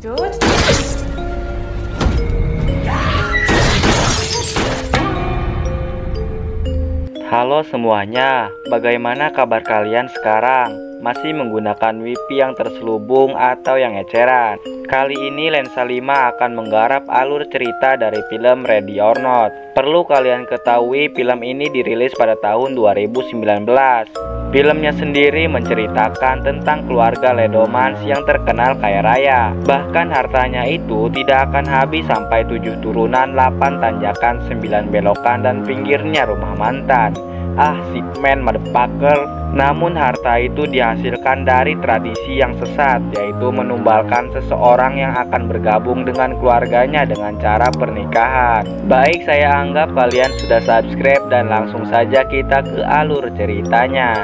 Dude. Halo semuanya, bagaimana kabar kalian sekarang? Masih menggunakan wifi yang terselubung atau yang eceran? Kali ini Lensa 5 akan menggarap alur cerita dari film Ready or Not. Perlu kalian ketahui film ini dirilis pada tahun 2019. Filmnya sendiri menceritakan tentang keluarga Le Domas yang terkenal kaya raya. Bahkan hartanya itu tidak akan habis sampai 7 turunan, 8 tanjakan, 9 belokan, dan pinggirnya rumah mantan. Ah, si men motherfucker. Namun harta itu dihasilkan dari tradisi yang sesat, yaitu menumbalkan seseorang yang akan bergabung dengan keluarganya dengan cara pernikahan. Baik, saya anggap kalian sudah subscribe dan langsung saja kita ke alur ceritanya.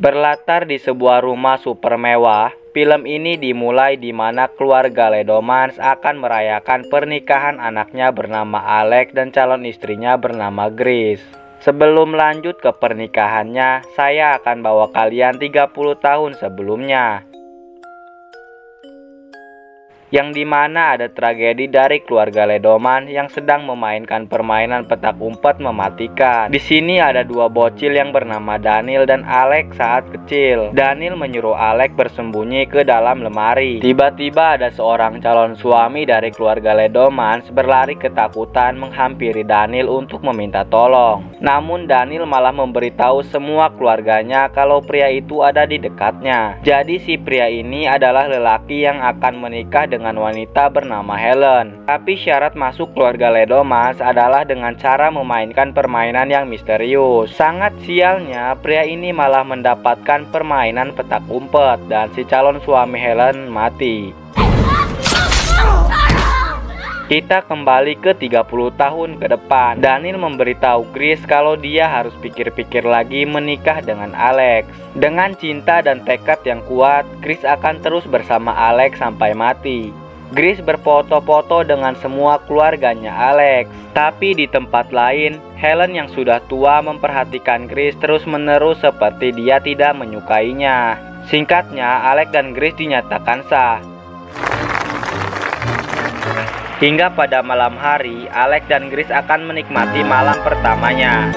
Berlatar di sebuah rumah super mewah, film ini dimulai di mana keluarga Le Domas akan merayakan pernikahan anaknya bernama Alex dan calon istrinya bernama Grace. Sebelum lanjut ke pernikahannya, saya akan bawa kalian 30 tahun sebelumnya, yang dimana ada tragedi dari keluarga Le Domas yang sedang memainkan permainan petak umpet mematikan. Di sini ada dua bocil yang bernama Daniel dan Alex saat kecil. Daniel menyuruh Alex bersembunyi ke dalam lemari. Tiba-tiba ada seorang calon suami dari keluarga Le Domas berlari ketakutan menghampiri Daniel untuk meminta tolong. Namun Daniel malah memberitahu semua keluarganya kalau pria itu ada di dekatnya. Jadi si pria ini adalah lelaki yang akan menikah dengan wanita bernama Helen. Tapi syarat masuk keluarga Le Domas adalah dengan cara memainkan permainan yang misterius. Sangat sialnya, pria ini malah mendapatkan permainan petak umpet dan si calon suami Helen mati. Kita kembali ke 30 tahun ke depan. Daniel memberitahu Grace kalau dia harus pikir-pikir lagi menikah dengan Alex. Dengan cinta dan tekad yang kuat, Grace akan terus bersama Alex sampai mati. Grace berfoto-foto dengan semua keluarganya Alex. Tapi di tempat lain, Helen yang sudah tua memperhatikan Grace terus-menerus seperti dia tidak menyukainya. Singkatnya, Alex dan Grace dinyatakan sah. Hingga pada malam hari, Alex dan Grace akan menikmati malam pertamanya.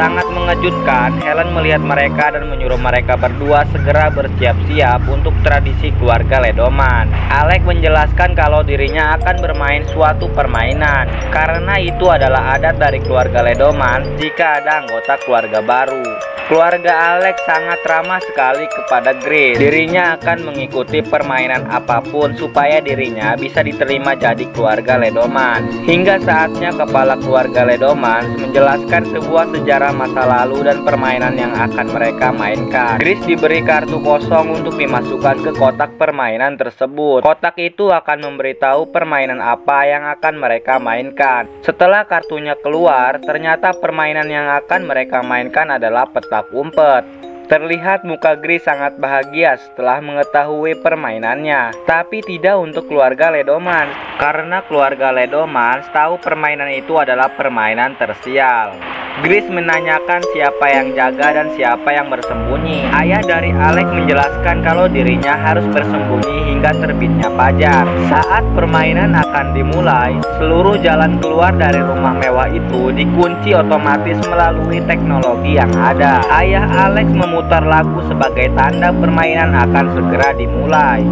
Sangat mengejutkan, Helen melihat mereka dan menyuruh mereka berdua segera bersiap-siap untuk tradisi keluarga Le Domas. Alex menjelaskan kalau dirinya akan bermain suatu permainan, karena itu adalah adat dari keluarga Le Domas jika ada anggota keluarga baru. Keluarga Alex sangat ramah sekali kepada Grace. Dirinya akan mengikuti permainan apapun supaya dirinya bisa diterima jadi keluarga Le Domas. Hingga saatnya kepala keluarga Le Domas menjelaskan sebuah sejarah masa lalu dan permainan yang akan mereka mainkan. Grace diberi kartu kosong untuk dimasukkan ke kotak permainan tersebut. Kotak itu akan memberitahu permainan apa yang akan mereka mainkan. Setelah kartunya keluar, ternyata permainan yang akan mereka mainkan adalah petak umpet. Terlihat muka Grace sangat bahagia setelah mengetahui permainannya, tapi tidak untuk keluarga Le Domas, karena keluarga Le Domas tahu permainan itu adalah permainan tersial. Grace menanyakan siapa yang jaga dan siapa yang bersembunyi. Ayah dari Alex menjelaskan kalau dirinya harus bersembunyi hingga terbitnya fajar. Saat permainan akan dimulai, seluruh jalan keluar dari rumah mewah itu dikunci otomatis melalui teknologi yang ada. Ayah Alex memutar lagu sebagai tanda permainan akan segera dimulai.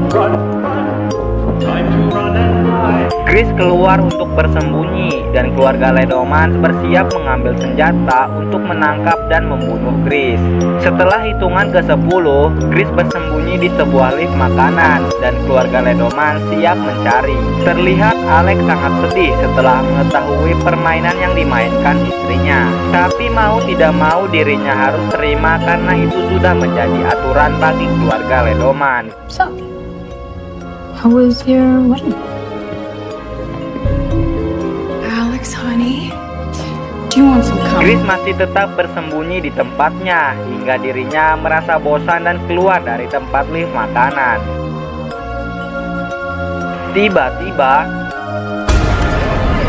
Grace keluar untuk bersembunyi dan keluarga Le Domas bersiap mengambil senjata untuk menangkap dan membunuh Grace. Setelah hitungan ke-10, Grace bersembunyi di sebuah lift makanan dan keluarga Le Domas siap mencari. Terlihat Alex sangat sedih setelah mengetahui permainan yang dimainkan istrinya. Tapi mau tidak mau dirinya harus terima karena itu sudah menjadi aturan bagi keluarga Le Domas. How was your wedding? Alex, honey, do you want some coffee? Grace masih tetap bersembunyi di tempatnya hingga dirinya merasa bosan dan keluar dari tempat lift makanan. Tiba-tiba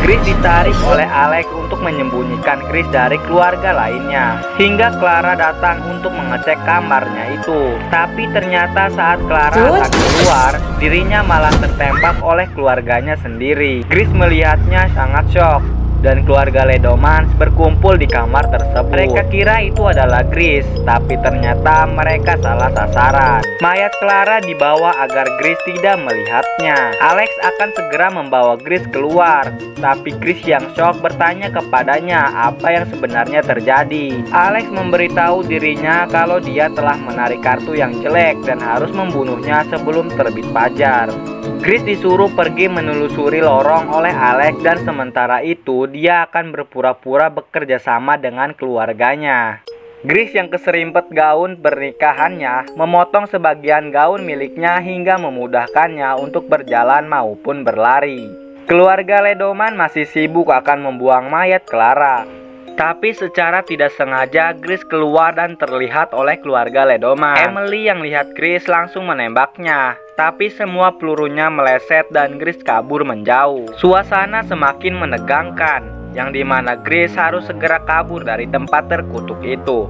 Chris ditarik oleh Alex untuk menyembunyikan Chris dari keluarga lainnya, hingga Clara datang untuk mengecek kamarnya itu. Tapi ternyata saat Clara akan keluar, dirinya malah tertembak oleh keluarganya sendiri. Chris melihatnya sangat shock, dan keluarga Le Domas berkumpul di kamar tersebut. Mereka kira itu adalah Chris, tapi ternyata mereka salah sasaran. Mayat Clara dibawa agar Chris tidak melihatnya. Alex akan segera membawa Chris keluar, tapi Chris yang shock bertanya kepadanya apa yang sebenarnya terjadi. Alex memberitahu dirinya kalau dia telah menarik kartu yang jelek dan harus membunuhnya sebelum terbit fajar. Chris disuruh pergi menelusuri lorong oleh Alex, dan sementara itu dia akan berpura-pura bekerja sama dengan keluarganya. Chris yang keserimpet gaun pernikahannya memotong sebagian gaun miliknya hingga memudahkannya untuk berjalan maupun berlari. Keluarga Le Domas masih sibuk akan membuang mayat Clara, tapi secara tidak sengaja Chris keluar dan terlihat oleh keluarga Le Domas. Emily yang lihat Chris langsung menembaknya, tapi semua pelurunya meleset dan Chris kabur menjauh. Suasana semakin menegangkan, yang dimana Chris harus segera kabur dari tempat terkutuk itu.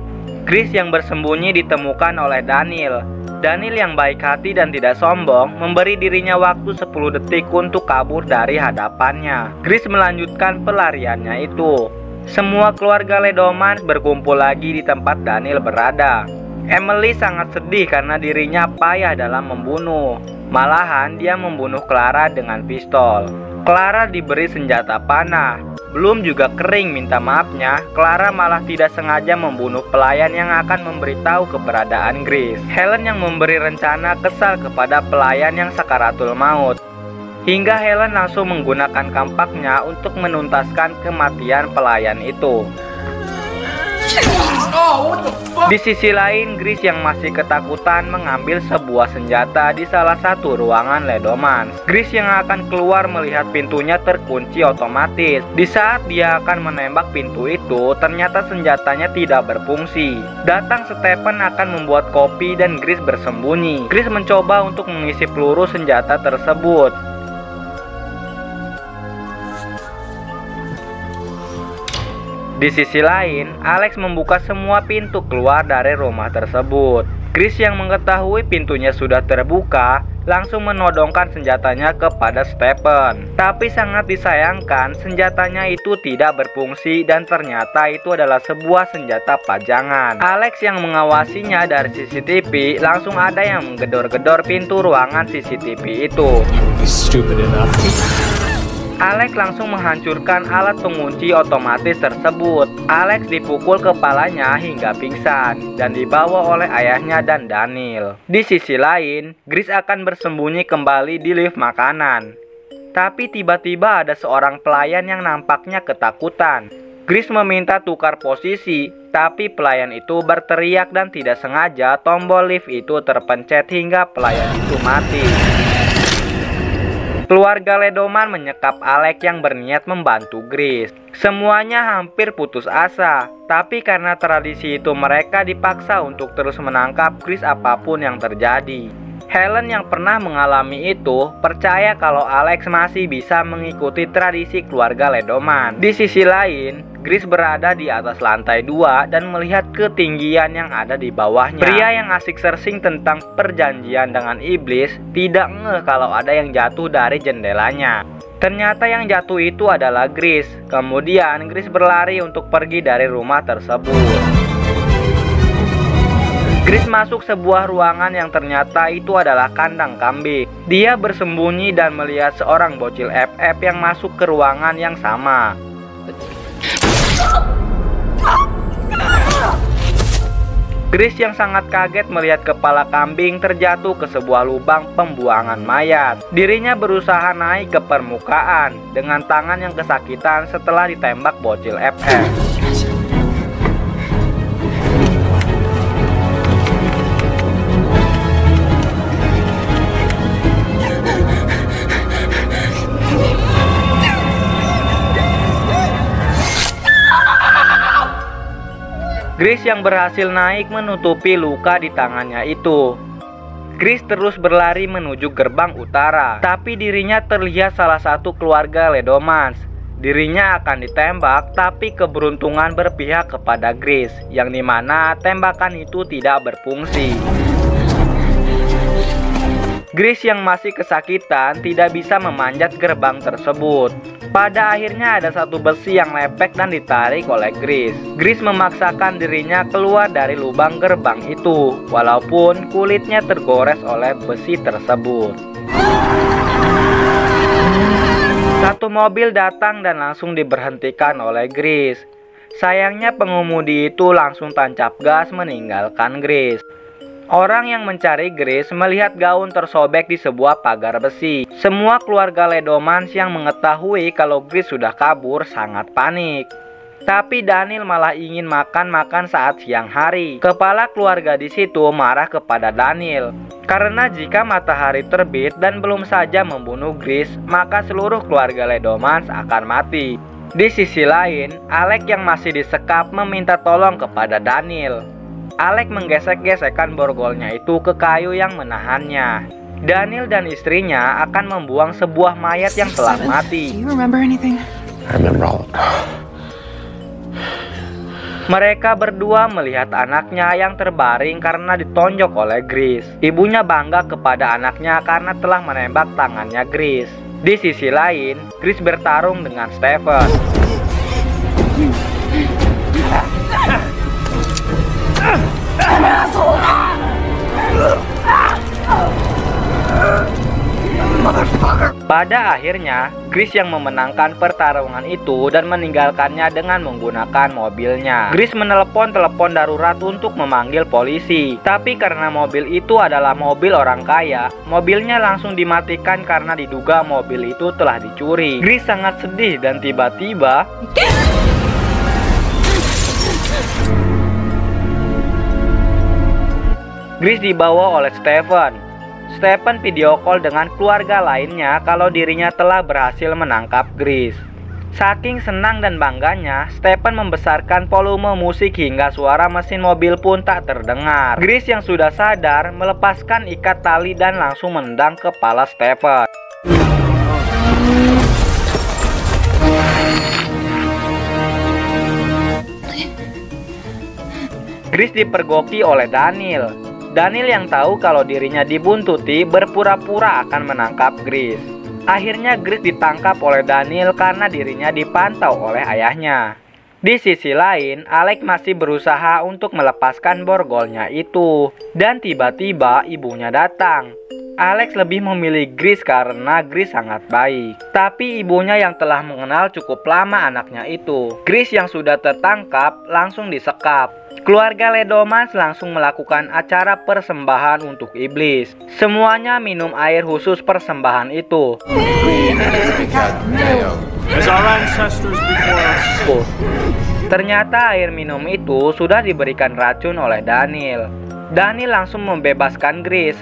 Chris yang bersembunyi ditemukan oleh Daniel yang baik hati dan tidak sombong memberi dirinya waktu 10 detik untuk kabur dari hadapannya. Chris melanjutkan pelariannya itu. Semua keluarga Le Domas berkumpul lagi di tempat Daniel berada. Emily sangat sedih karena dirinya payah dalam membunuh. Malahan dia membunuh Clara dengan pistol. Clara diberi senjata panah. Belum juga kering minta maafnya, Clara malah tidak sengaja membunuh pelayan yang akan memberitahu keberadaan Chris. Helen yang memberi rencana kesal kepada pelayan yang sakaratul maut, hingga Helen langsung menggunakan kampaknya untuk menuntaskan kematian pelayan itu. Di sisi lain, Chris yang masih ketakutan mengambil sebuah senjata di salah satu ruangan Le Domas. Chris yang akan keluar melihat pintunya terkunci otomatis. Di saat dia akan menembak pintu itu, ternyata senjatanya tidak berfungsi. Datang Stephen akan membuat kopi dan Chris bersembunyi. Chris mencoba untuk mengisi peluru senjata tersebut. Di sisi lain, Alex membuka semua pintu keluar dari rumah tersebut. Chris yang mengetahui pintunya sudah terbuka, langsung menodongkan senjatanya kepada Stephen. Tapi sangat disayangkan, senjatanya itu tidak berfungsi dan ternyata itu adalah sebuah senjata pajangan. Alex yang mengawasinya dari CCTV, langsung ada yang menggedor-gedor pintu ruangan CCTV itu. Alex langsung menghancurkan alat pengunci otomatis tersebut. Alex dipukul kepalanya hingga pingsan dan dibawa oleh ayahnya dan Daniel. Di sisi lain, Chris akan bersembunyi kembali di lift makanan. Tapi tiba-tiba ada seorang pelayan yang nampaknya ketakutan. Chris meminta tukar posisi, tapi pelayan itu berteriak dan tidak sengaja tombol lift itu terpencet hingga pelayan itu mati. Keluarga Le Domas menyekap Alex yang berniat membantu Chris. Semuanya hampir putus asa, tapi karena tradisi itu mereka dipaksa untuk terus menangkap Chris apapun yang terjadi. Helen yang pernah mengalami itu percaya kalau Alex masih bisa mengikuti tradisi keluarga Le Domas. Di sisi lain, Chris berada di atas lantai 2 dan melihat ketinggian yang ada di bawahnya. Pria yang asik searching tentang perjanjian dengan iblis tidak ngeh kalau ada yang jatuh dari jendelanya. Ternyata yang jatuh itu adalah Chris. Kemudian Chris berlari untuk pergi dari rumah tersebut. Chris masuk sebuah ruangan yang ternyata itu adalah kandang kambing. Dia bersembunyi dan melihat seorang bocil FF yang masuk ke ruangan yang sama. Chris yang sangat kaget melihat kepala kambing terjatuh ke sebuah lubang pembuangan mayat. Dirinya berusaha naik ke permukaan dengan tangan yang kesakitan setelah ditembak bocil FF. Chris yang berhasil naik menutupi luka di tangannya itu. Chris terus berlari menuju gerbang utara, tapi dirinya terlihat salah satu keluarga Le Domas. Dirinya akan ditembak, tapi keberuntungan berpihak kepada Grace, yang dimana tembakan itu tidak berfungsi. Grace yang masih kesakitan tidak bisa memanjat gerbang tersebut. Pada akhirnya ada satu besi yang lepek dan ditarik oleh Grace. Grace memaksakan dirinya keluar dari lubang gerbang itu, walaupun kulitnya tergores oleh besi tersebut. Satu mobil datang dan langsung diberhentikan oleh Grace. Sayangnya pengemudi itu langsung tancap gas meninggalkan Grace. Orang yang mencari Grace melihat gaun tersobek di sebuah pagar besi. Semua keluarga Le Domas yang mengetahui kalau Grace sudah kabur sangat panik. Tapi Daniel malah ingin makan-makan saat siang hari. Kepala keluarga di situ marah kepada Daniel, karena jika matahari terbit dan belum saja membunuh Grace, maka seluruh keluarga Le Domas akan mati. Di sisi lain, Alex yang masih disekap meminta tolong kepada Daniel. Alex menggesek-gesekkan borgolnya itu ke kayu yang menahannya. Daniel dan istrinya akan membuang sebuah mayat yang telah mati. Mereka berdua melihat anaknya yang terbaring karena ditonjok oleh Grace. Ibunya bangga kepada anaknya karena telah menembak tangannya Grace. Di sisi lain, Grace bertarung dengan Stephen. Pada akhirnya, Grace yang memenangkan pertarungan itu dan meninggalkannya dengan menggunakan mobilnya. Grace menelepon telepon darurat untuk memanggil polisi, tapi karena mobil itu adalah mobil orang kaya, mobilnya langsung dimatikan karena diduga mobil itu telah dicuri. Grace sangat sedih dan tiba-tiba Grace dibawa oleh Stephen. Stephen video call dengan keluarga lainnya kalau dirinya telah berhasil menangkap Grace. Saking senang dan bangganya, Stephen membesarkan volume musik hingga suara mesin mobil pun tak terdengar. Grace yang sudah sadar melepaskan ikat tali dan langsung menendang kepala Stephen. Grace dipergoki oleh Daniel. Daniel yang tahu kalau dirinya dibuntuti berpura-pura akan menangkap Grace. Akhirnya Grace ditangkap oleh Daniel karena dirinya dipantau oleh ayahnya. Di sisi lain, Alex masih berusaha untuk melepaskan borgolnya itu. Dan tiba-tiba ibunya datang. Alex lebih memilih Grace karena Grace sangat baik. Tapi ibunya yang telah mengenal cukup lama anaknya itu. Grace yang sudah tertangkap langsung disekap. Keluarga Le Domas langsung melakukan acara persembahan untuk iblis. Semuanya minum air khusus persembahan itu. Ternyata air minum itu sudah diberikan racun oleh Daniel. Daniel langsung membebaskan Grace.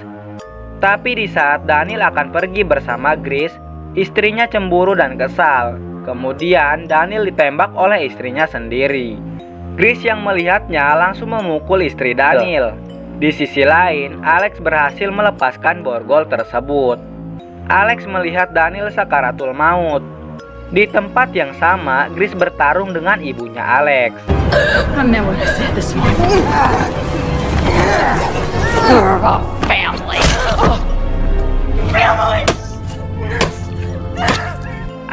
Tapi di saat Daniel akan pergi bersama Grace, istrinya cemburu dan kesal. Kemudian Daniel ditembak oleh istrinya sendiri. Grace yang melihatnya langsung memukul istri Daniel. Di sisi lain, Alex berhasil melepaskan borgol tersebut. Alex melihat Daniel sakaratul maut. Di tempat yang sama, Grace bertarung dengan ibunya Alex.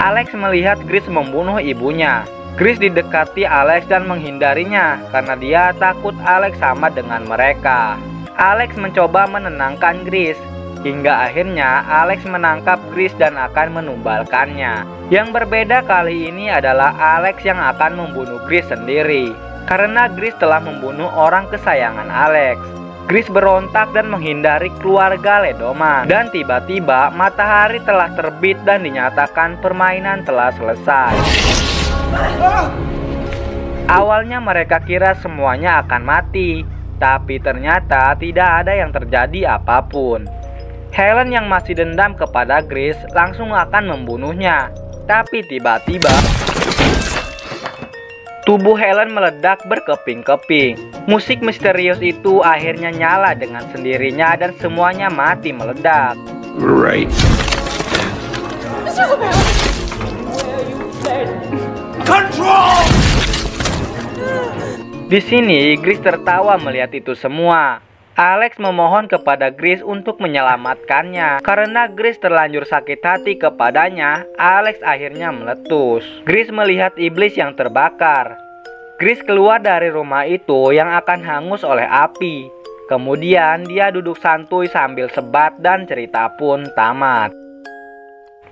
Alex melihat Grace membunuh ibunya. Grace didekati Alex dan menghindarinya karena dia takut Alex sama dengan mereka. Alex mencoba menenangkan Grace hingga akhirnya Alex menangkap Grace dan akan menumbalkannya. Yang berbeda kali ini adalah Alex yang akan membunuh Grace sendiri karena Grace telah membunuh orang kesayangan Alex. Grace berontak dan menghindari keluarga Le Domas. Dan tiba-tiba matahari telah terbit dan dinyatakan permainan telah selesai. Awalnya mereka kira semuanya akan mati, tapi ternyata tidak ada yang terjadi apapun. Helen yang masih dendam kepada Grace langsung akan membunuhnya, tapi tiba-tiba tubuh Helen meledak berkeping-keping. Musik misterius itu akhirnya nyala dengan sendirinya dan semuanya mati meledak. Right. Di sini, Grace tertawa melihat itu semua. Alex memohon kepada Grace untuk menyelamatkannya. Karena Grace terlanjur sakit hati kepadanya, Alex akhirnya meletus. Grace melihat iblis yang terbakar. Grace keluar dari rumah itu yang akan hangus oleh api. Kemudian dia duduk santuy sambil sebat dan cerita pun tamat.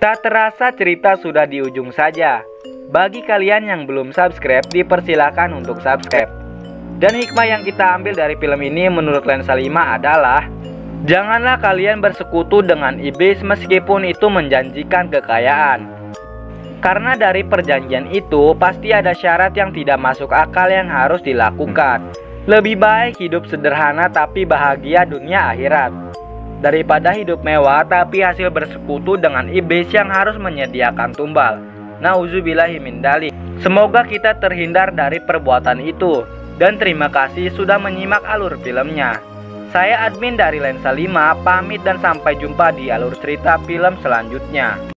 Tak terasa cerita sudah di ujung saja. Bagi kalian yang belum subscribe, dipersilakan untuk subscribe. Dan hikmah yang kita ambil dari film ini menurut Lensa 5 adalah, janganlah kalian bersekutu dengan iblis meskipun itu menjanjikan kekayaan. Karena dari perjanjian itu pasti ada syarat yang tidak masuk akal yang harus dilakukan. Lebih baik hidup sederhana tapi bahagia dunia akhirat, daripada hidup mewah tapi hasil bersekutu dengan iblis yang harus menyediakan tumbal. Nauzubillahi min dzalik. Semoga kita terhindar dari perbuatan itu. Dan terima kasih sudah menyimak alur filmnya. Saya admin dari Lensa 5, pamit dan sampai jumpa di alur cerita film selanjutnya.